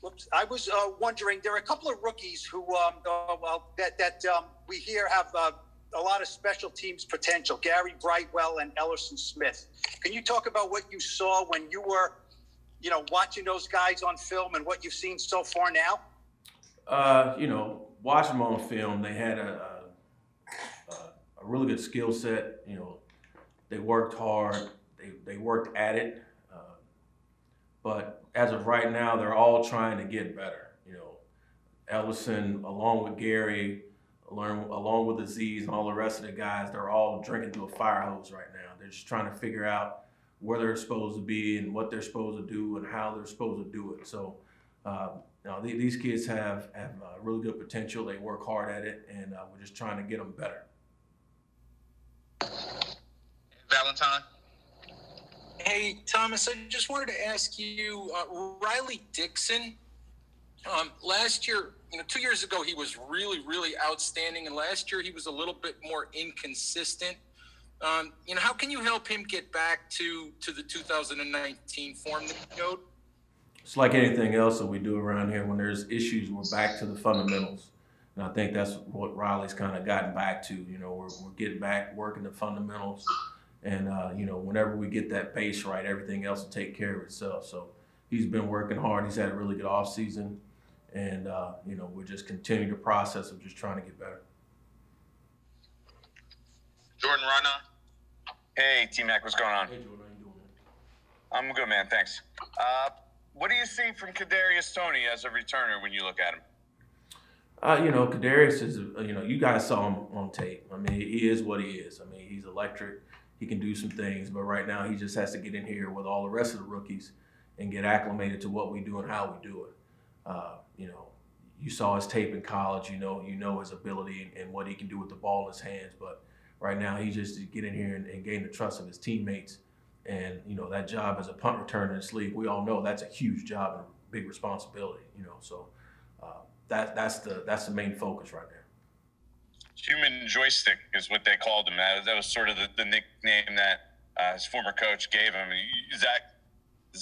Whoops. I was wondering, there are a couple of rookies who, we hear have a lot of special teams potential, Gary Brightwell and Ellison Smith. Can you talk about what you saw when you were, watching those guys on film and what you've seen so far now? Watching them on film, they had a really good skill set. They worked hard. They worked at it. But as of right now, they're all trying to get better. Ellison, along with Gary, along with Aziz and all the rest of the guys, they're all drinking through a fire hose right now. They're just trying to figure out where they're supposed to be and what they're supposed to do and how they're supposed to do it. So these kids have really good potential. They work hard at it, and we're just trying to get them better. Valentine? Hey, Thomas, I just wanted to ask you, Riley Dixon, last year, 2 years ago, he was really, really outstanding. And last year, he was a little bit more inconsistent. How can you help him get back to the 2019 form that he showed? It's like anything else that we do around here. When there's issues, we're back to the fundamentals. And I think that's what Riley's kind of gotten back to. We're getting back, working the fundamentals. And, whenever we get that base right, everything else will take care of itself. So he's been working hard. He's had a really good offseason. And, we're just continuing the process of just trying to get better. Jordan Rana. Hey, T-Mac, what's going on? Hey, Jordan, how you doing, man? I'm good, man. Thanks. What do you see from Kadarius Toney as a returner when you look at him? Kadarius is, you guys saw him on tape. I mean, he is what he is. I mean, he's electric. He can do some things, but right now he just has to get in here with all the rest of the rookies and get acclimated to what we do and how we do it. You saw his tape in college, you know his ability and what he can do with the ball in his hands, but right now he just get in here and gain the trust of his teammates. And, that job as a punt returner in the league, we all know that's a huge job and a big responsibility, so that's the main focus right now. Human joystick is what they called him. That was sort of the nickname that his former coach gave him. Is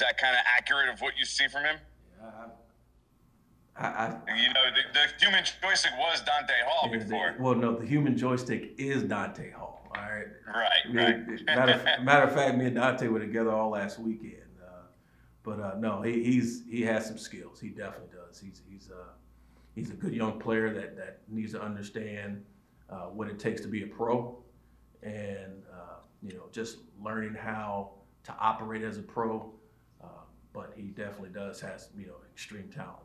that kind of accurate of what you see from him? Yeah, the human joystick was Dante Hall before. The human joystick is Dante Hall. All right. Right. Matter of fact, me and Dante were together all last weekend. No, he has some skills. He definitely does. He's a good young player that needs to understand what it takes to be a pro, and just learning how to operate as a pro, but he definitely does have extreme talent.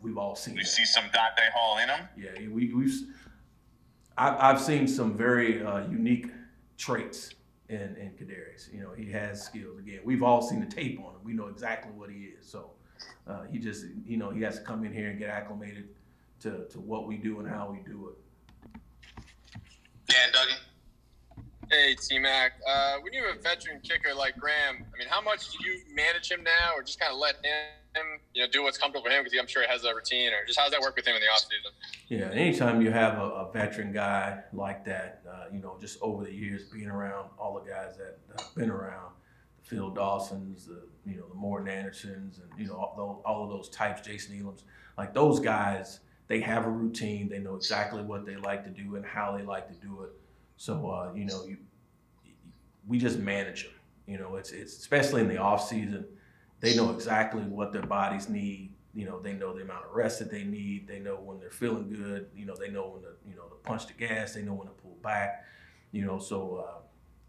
We've all seen. You see some Dante Hall in him. Yeah, I've seen some very unique traits in Kadarius. He has skills. Again, we've all seen the tape on him. We know exactly what he is. So he just he has to come in here and get acclimated to what we do and how we do it. Dan Duggan. Hey, T-Mac. When you have a veteran kicker like Graham, how much do you manage him now, or just kind of let him, do what's comfortable for him? Because I'm sure he has a routine, or just how does that work with him in the offseason? Yeah, anytime you have a veteran guy like that, just over the years being around all the guys that have been around, the Phil Dawsons, the Morton Andersons, and, all of those types, Jason Elams, like those guys, they have a routine. They know exactly what they like to do and how they like to do it. So, we just manage them. It's especially in the off season, they know exactly what their bodies need. They know the amount of rest that they need. They know when they're feeling good. They know when to to punch the gas. They know when to pull back. So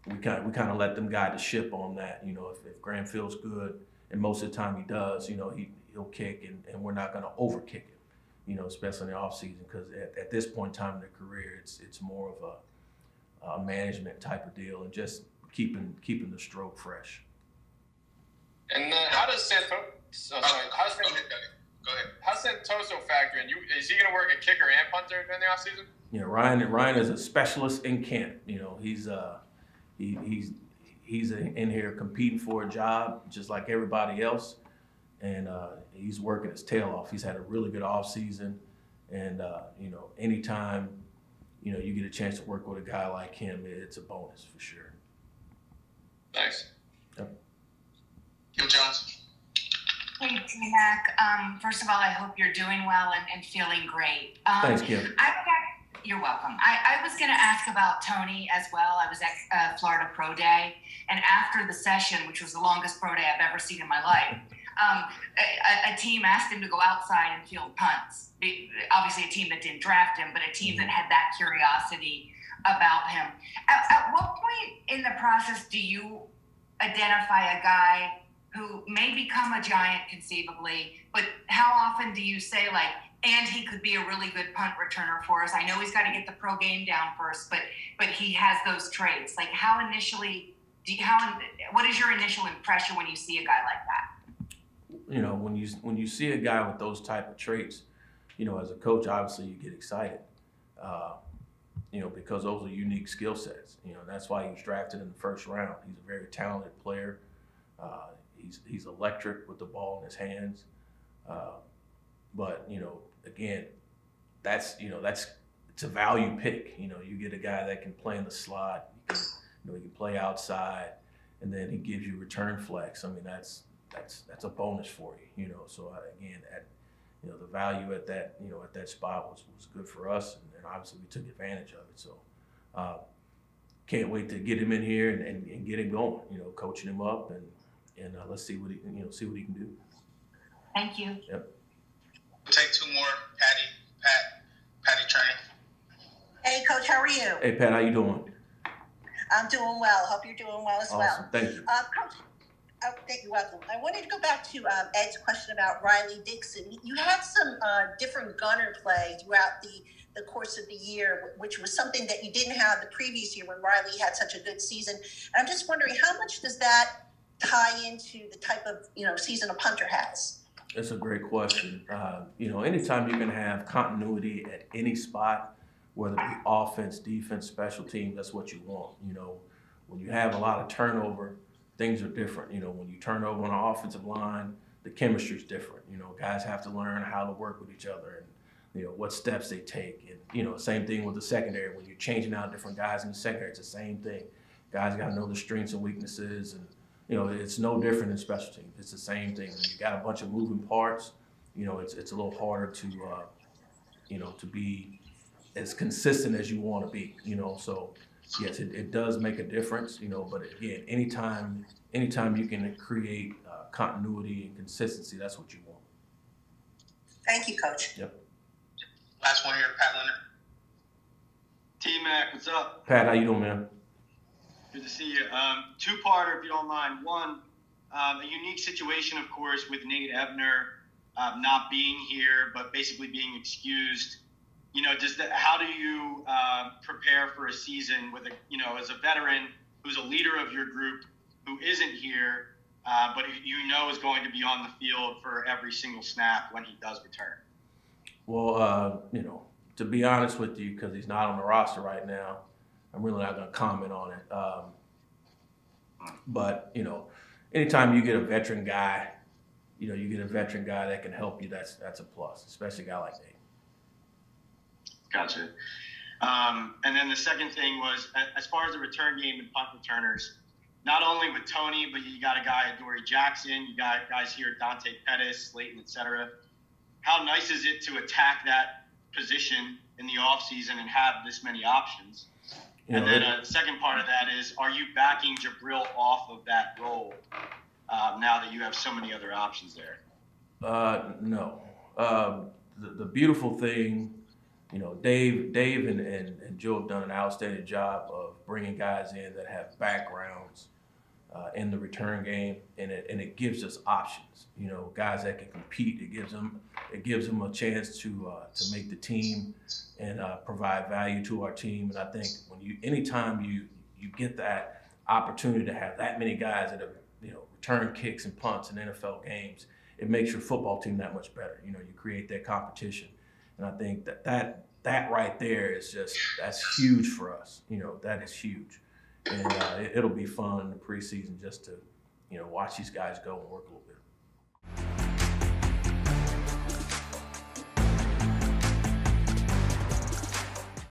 we kind of let them guide the ship on that. If Graham feels good, and most of the time he does, he'll kick, and we're not going to over kick him. Especially in the offseason, because at this point in time in their career, it's more of a management type of deal and just keeping the stroke fresh. And then how does Santoso factor in? Is he going to work at kicker and punter during the offseason? Yeah, Ryan is a specialist in camp. He's in here competing for a job just like everybody else. And he's working his tail off. He's had a really good off season, and anytime you get a chance to work with a guy like him, it's a bonus for sure. Thanks. Yep. Gil Johnson. Hey, T-Mac. First of all, I hope you're doing well and feeling great. Thank you. You're welcome. I was going to ask about Toney as well. I was at Florida Pro Day, and after the session, which was the longest pro day I've ever seen in my life, a team asked him to go outside and field punts. Obviously a team that didn't draft him, but a team that had that curiosity about him. At what point in the process do you identify a guy who may become a giant conceivably, but how often do you say, like, and he could be a really good punt returner for us? I know he's got to get the pro game down first, but he has those traits. Like, what is your initial impression when you see a guy like that? You know, when you see a guy with those type of traits, you know, as a coach, obviously you get excited, you know, because those are unique skill sets. You know, that's why he was drafted in the first round. He's a very talented player. He's electric with the ball in his hands. But, you know, again, it's a value pick. You know, you get a guy that can play in the slot, he can play outside, and then he gives you return flex. I mean, that's a bonus for you, you know. So again, the value at that, at that spot was good for us, and obviously we took advantage of it. So can't wait to get him in here and get him going, coaching him up and let's see what he can do. Thank you. Yep. Take two more, Patty Turner. Hey, Coach, how are you? Hey, Pat, how you doing? I'm doing well. Hope you're doing well as well. Awesome, thank you. Coach, oh, thank you, welcome. I wanted to go back to Ed's question about Riley Dixon. You had some different gunner play throughout the course of the year, which was something that you didn't have the previous year when Riley had such a good season. And I'm just wondering, how much does that tie into the type of, season a punter has? That's a great question. Anytime you can have continuity at any spot, whether it be offense, defense, special teams, that's what you want. When you have a lot of turnover, things are different. When you turn over on an offensive line, the chemistry's different. Guys have to learn how to work with each other and, what steps they take. And, same thing with the secondary. When you're changing out different guys in the secondary, it's the same thing. Guys got to know the strengths and weaknesses, and it's no different in special teams. It's the same thing. When you got a bunch of moving parts, it's a little harder to, to be as consistent as you want to be. So yes, it does make a difference. But again, anytime you can create continuity and consistency, that's what you want. Thank you, Coach. Yep. Last one here, Pat Leonard. T-Mac, what's up? Pat, how you doing, man? Good to see you. Two-parter, if you don't mind. One, a unique situation, of course, with Nate Ebner not being here, but basically being excused. How do you prepare for a season with as a veteran who's a leader of your group, who isn't here, but is going to be on the field for every single snap when he does return? Well, to be honest with you, because he's not on the roster right now, I'm really not going to comment on it. But, anytime you get a veteran guy, that can help you, that's a plus, especially a guy like Dave. Gotcha. And then the second thing was, as far as the return game and punt returners, not only with Toney, but you got a guy, Adoree Jackson, you got guys here, Dante Pettis, Slayton, et cetera. How nice is it to attack that position in the offseason and have this many options? And then a second part of that is, are you backing Jabril off of that role now that you have so many other options there? No. The beautiful thing, Dave and Joe have done an outstanding job of bringing guys in that have backgrounds in the return game, and it gives us options. Guys that can compete. It gives them a chance to make the team and provide value to our team. And I think anytime you get that opportunity to have that many guys that have, return kicks and punts in NFL games, it makes your football team that much better. You create that competition. And I think that right there is that's huge for us. That is huge. And it'll be fun in the preseason just to, watch these guys go and work a little bit.